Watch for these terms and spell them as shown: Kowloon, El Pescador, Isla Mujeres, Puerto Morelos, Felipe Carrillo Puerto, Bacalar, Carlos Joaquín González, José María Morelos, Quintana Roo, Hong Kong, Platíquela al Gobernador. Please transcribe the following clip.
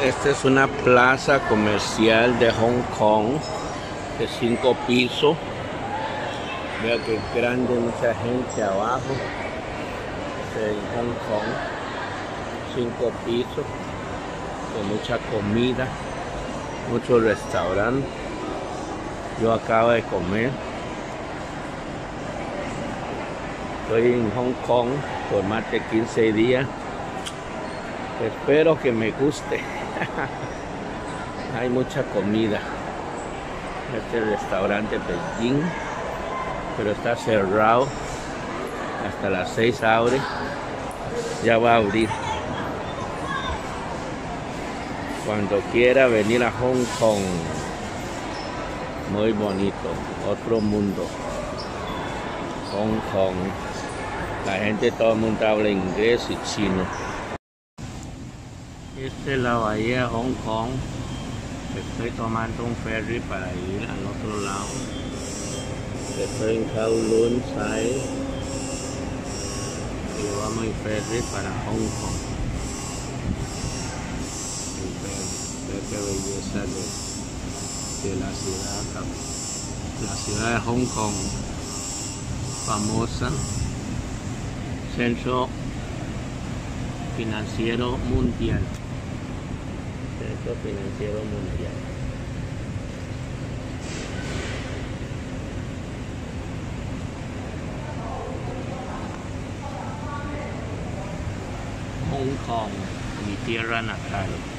Esta es una plaza comercial de Hong Kong de 5 pisos. Vea que es grande, mucha gente abajo en Hong Kong. 5 pisos con mucha comida, muchos restaurantes. Yo acabo de comer. Estoy en Hong Kong por más de 15 días. Espero que me guste. Hay mucha comida. Este es el restaurante Pekín, pero está cerrado. Hasta las 6 abre. Ya va a abrir. Cuando quiera venir a Hong Kong. Muy bonito. Otro mundo. Hong Kong. La gente, todo el mundo habla inglés y chino. Esta es la bahía de Hong Kong. Estoy tomando un ferry para ir al otro lado. Estoy en Kowloon, Sai. Y vamos en ferry para Hong Kong. Ve qué belleza de la ciudad acá. La ciudad de Hong Kong. Famosa. Centro financiero mundial. Centro financiero mundial. Hong Kong, mi tierra natal.